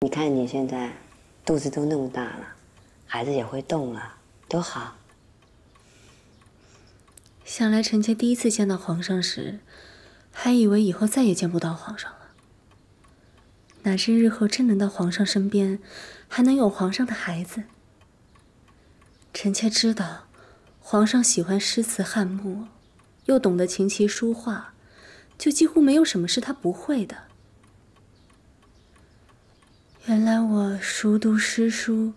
你看你现在肚子都那么大了，孩子也会动了，多好。想来臣妾第一次见到皇上时，还以为以后再也见不到皇上了。哪知日后真能到皇上身边，还能有皇上的孩子。臣妾知道，皇上喜欢诗词汉墨，又懂得琴棋书画，就几乎没有什么是他不会的。 原来我熟读诗书，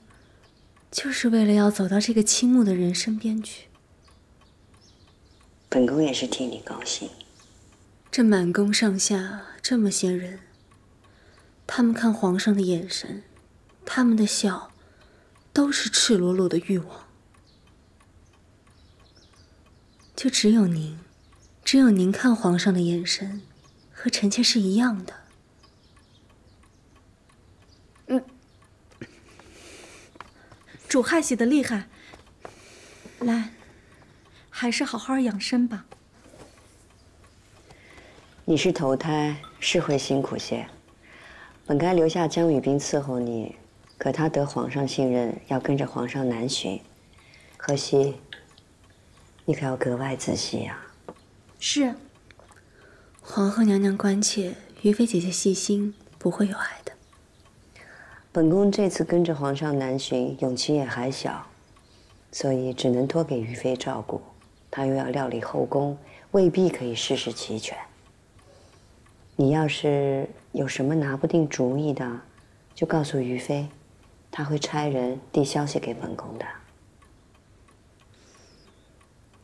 就是为了要走到这个倾慕的人身边去。本宫也是替你高兴。这满宫上下这么些人，他们看皇上的眼神，他们的笑，都是赤裸裸的欲望。就只有您，只有您看皇上的眼神，和臣妾是一样的。 主害喜的厉害，来，还是好好养生吧。你是头胎，是会辛苦些。本该留下江雨冰伺候你，可他得皇上信任，要跟着皇上南巡。可惜，你可要格外仔细呀。是。皇后娘娘关切，于妃姐姐细心，不会有碍的。 本宫这次跟着皇上南巡，永琪也还小，所以只能托给于妃照顾。她又要料理后宫，未必可以事事齐全。你要是有什么拿不定主意的，就告诉于妃，她会差人递消息给本宫的。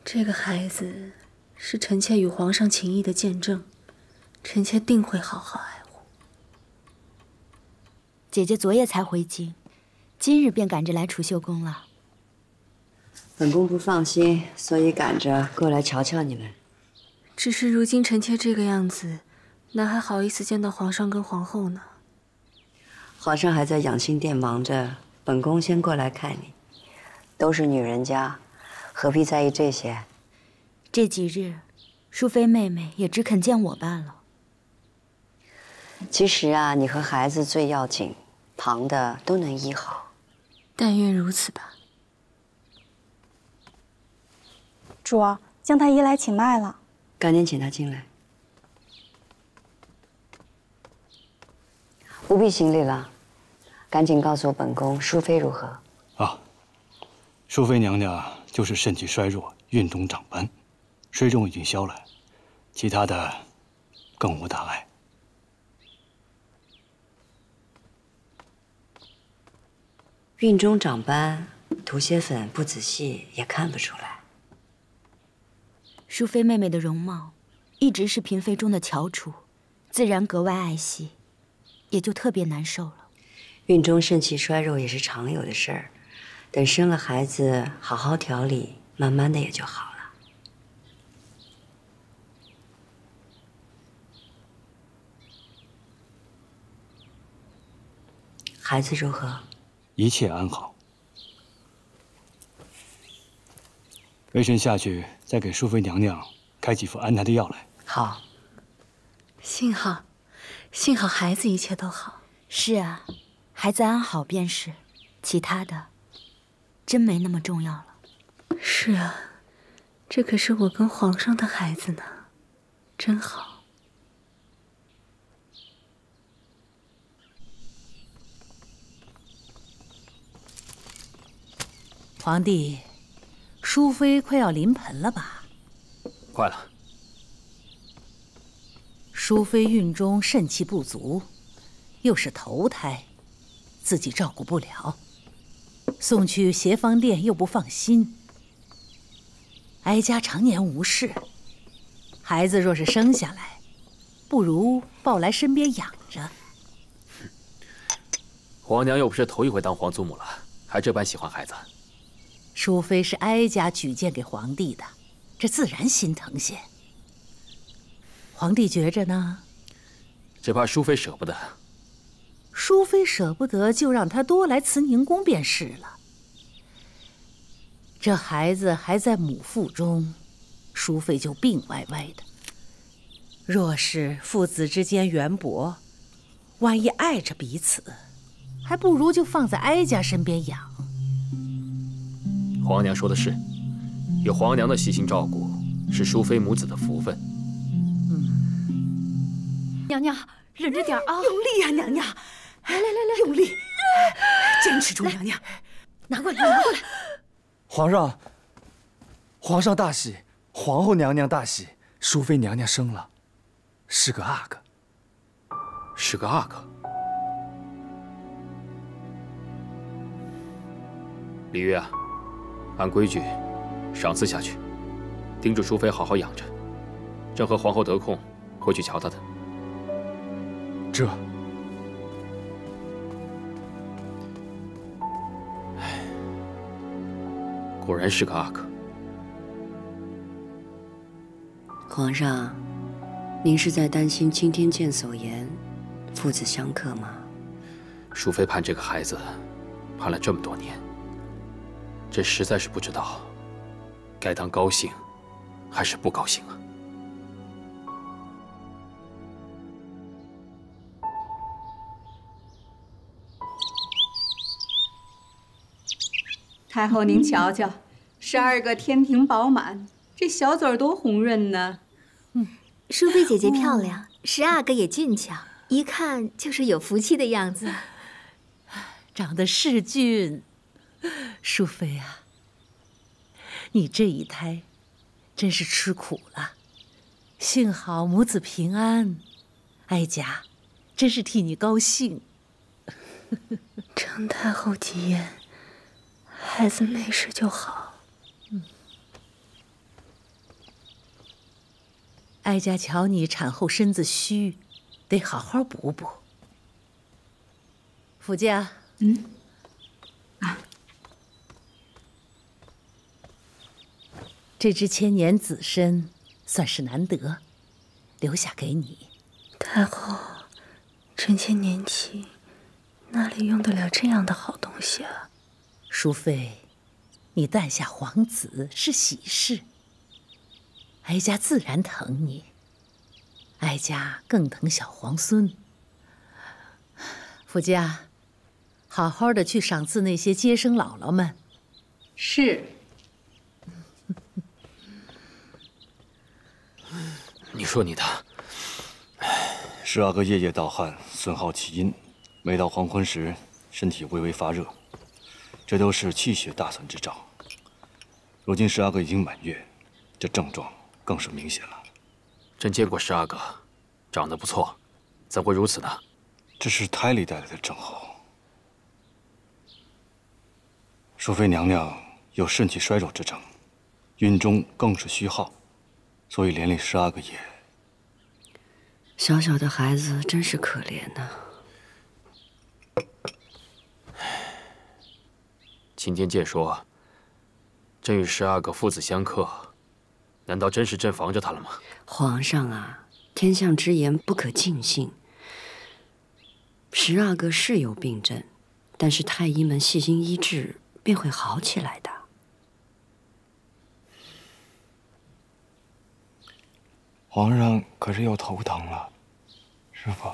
这个孩子是臣妾与皇上情谊的见证，臣妾定会好好爱护。 姐姐昨夜才回京，今日便赶着来储秀宫了。本宫不放心，所以赶着过来瞧瞧你们。只是如今臣妾这个样子，哪还好意思见到皇上跟皇后呢？皇上还在养心殿忙着，本宫先过来看你。都是女人家，何必在意这些？这几日，淑妃妹妹也只肯见我罢了。其实啊，你和孩子最要紧。 旁的都能医好，但愿如此吧。主儿，将太医来请脉了，赶紧请他进来。不必行礼了，赶紧告诉本宫淑妃如何。啊，淑妃娘娘就是肾气衰弱，运动长斑，水肿已经消了，其他的更无大碍。 孕中长斑，涂些粉不仔细也看不出来。淑妃妹妹的容貌，一直是嫔妃中的翘楚，自然格外爱惜，也就特别难受了。孕中肾气衰弱也是常有的事儿，等生了孩子，好好调理，慢慢的也就好了。孩子如何？ 一切安好。微臣下去再给淑妃娘娘开几副安胎的药来。好。幸好孩子一切都好。是啊，孩子安好便是，其他的真没那么重要了。是啊，这可是我跟皇上的孩子呢，真好。 皇帝，淑妃快要临盆了吧？快了。淑妃孕中肾气不足，又是头胎，自己照顾不了，送去协芳殿又不放心。哀家常年无事，孩子若是生下来，不如抱来身边养着。皇娘又不是头一回当皇祖母了，还这般喜欢孩子。 淑妃是哀家举荐给皇帝的，这自然心疼些。皇帝觉着呢，只怕淑妃舍不得。淑妃舍不得，就让她多来慈宁宫便是了。这孩子还在母腹中，淑妃就病歪歪的。若是父子之间缘薄，万一碍着彼此，还不如就放在哀家身边养。皇娘说的是，有皇娘的悉心照顾，是淑妃母子的福分。嗯，娘娘忍着点啊，用力呀，娘娘，来，用力，坚持住，娘娘，拿过来。皇上大喜，皇后娘娘大喜，淑妃娘娘生了，是个阿哥。 是个阿哥，李玉啊，按规矩，赏赐下去，叮嘱淑妃好好养着。正和皇后得空，会去瞧她的。这，哎，果然是个阿哥。皇上，您是在担心青天剑所言？ 父子相克吗？淑妃盼这个孩子，盼了这么多年，朕实在是不知道该当高兴还是不高兴啊！太后，您瞧瞧，12个天庭饱满，这小嘴儿多红润呢。嗯，淑妃姐姐漂亮，10阿哥也俊俏。 一看就是有福气的样子，长得是俊。淑妃啊，你这一胎真是吃苦了，幸好母子平安，哀家真是替你高兴。承太后吉言，孩子没事就好。嗯，哀家瞧你产后身子虚。 得好好补补。福家，嗯，啊，这只千年紫参算是难得，留下给你。太后，臣妾年轻，哪里用得了这样的好东西啊？淑妃，你诞下皇子是喜事，哀家自然疼你。 哀家更疼小皇孙，福家，好好的去赏赐那些接生姥姥们。是。你说你的，10阿哥夜夜盗汗，损耗气阴，每到黄昏时，身体微微发热，这都是气血大损之兆。如今10阿哥已经满月，这症状更是明显了。 朕见过10阿哥，长得不错，怎会如此呢？这是胎里带来的症候。淑妃娘娘有肾气衰弱之症，孕中更是虚耗，所以连累10阿哥也……小小的孩子真是可怜呐、啊。青天剑说，朕与10阿哥父子相克。 难道真是朕防着他了吗？皇上啊，天象之言不可尽信。10阿哥是有病症，但是太医们细心医治，便会好起来的。皇上可是又头疼了，师傅。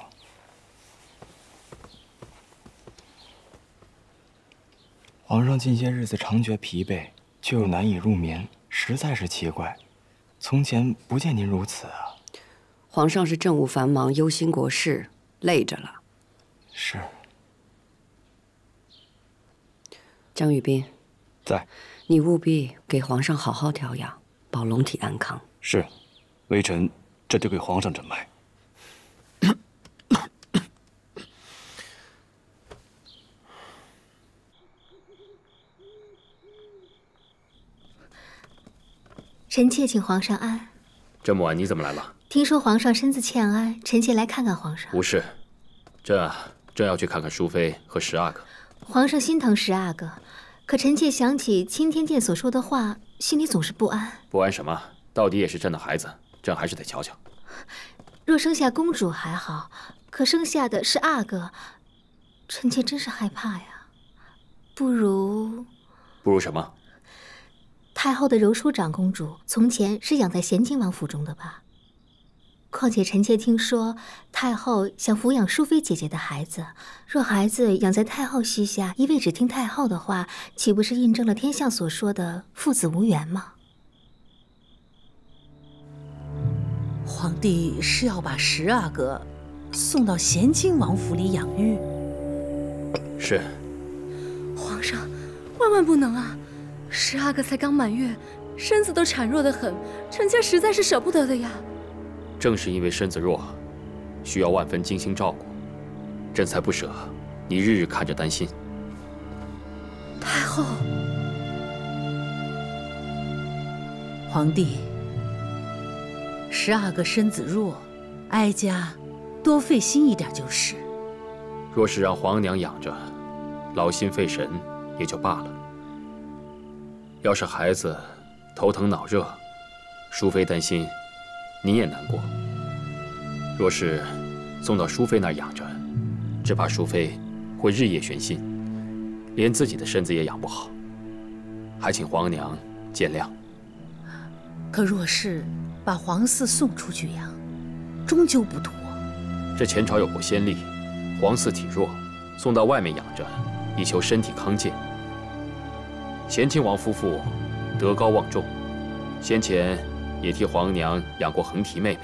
皇上近些日子常觉疲惫，却又难以入眠，实在是奇怪。 从前不见您如此啊！皇上是政务繁忙，忧心国事，累着了。是。张宇斌，在。你务必给皇上好好调养，保龙体安康。是，微臣这就给皇上诊脉。臣妾请皇上安。这么晚你怎么来了？听说皇上身子欠安，臣妾来看看皇上。不是，朕要去看看淑妃和10阿哥。皇上心疼10阿哥，可臣妾想起青天剑所说的话，心里总是不安。不安什么？到底也是朕的孩子，朕还是得瞧瞧。若生下公主还好，可生下的是10阿哥，臣妾真是害怕呀。不如什么？ 太后的柔淑长公主从前是养在咸亲王府中的吧？况且臣妾听说太后想抚养淑妃姐姐的孩子，若孩子养在太后膝下，一味只听太后的话，岂不是印证了天象所说的父子无缘吗？皇帝是要把十阿哥送到咸亲王府里养育？是。皇上，万万不能啊！十阿哥才刚满月，身子都孱弱得很，臣妾实在是舍不得的呀。 正是因为身子弱，需要万分精心照顾，朕才不舍你日日看着担心。太后，皇帝，十阿哥身子弱，哀家多费心一点就是。若是让皇娘养着，劳心费神也就罢了。要是孩子头疼脑热，淑妃担心。 你也难过。若是送到淑妃那儿养着，只怕淑妃会日夜悬心，连自己的身子也养不好。还请皇娘见谅。可若是把皇嗣送出去养，终究不妥。这前朝有过先例，皇嗣体弱，送到外面养着，以求身体康健。咸亲王夫妇德高望重，先前。 也替皇娘养过恒提妹妹，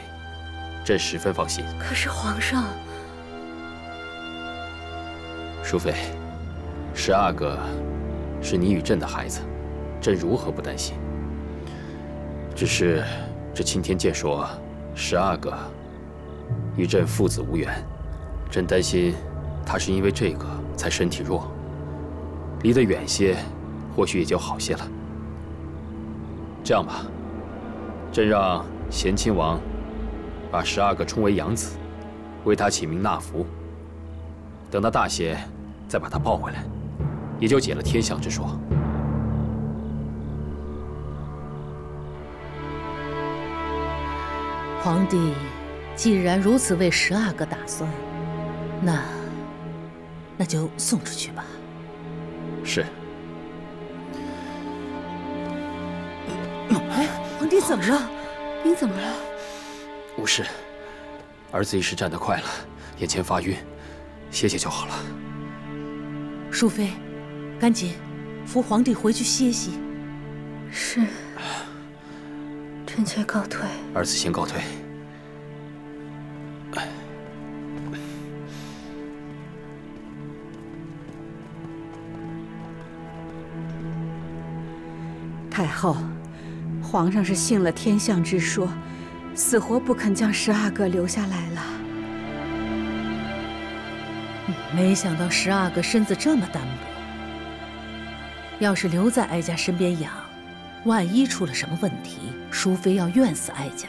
朕十分放心。可是皇上，淑妃，十阿哥是你与朕的孩子，朕如何不担心？只是这钦天监说十阿哥与朕父子无缘，朕担心他是因为这个才身体弱，离得远些，或许也就好些了。这样吧。 朕让贤亲王把十阿哥充为养子，为他起名纳福。等他大些，再把他抱回来，也就解了天象之说。皇帝既然如此为十阿哥打算，那就送出去吧。是。 皇帝怎么了？您怎么了？无事，儿子一时站得快了，眼前发晕，歇歇就好了。淑妃，赶紧扶皇帝回去歇息。是，臣妾告退。儿子先告退。太后。 皇上是信了天象之说，死活不肯将十阿哥留下来了。没想到十阿哥身子这么单薄，要是留在哀家身边养，万一出了什么问题，淑妃要怨死哀家。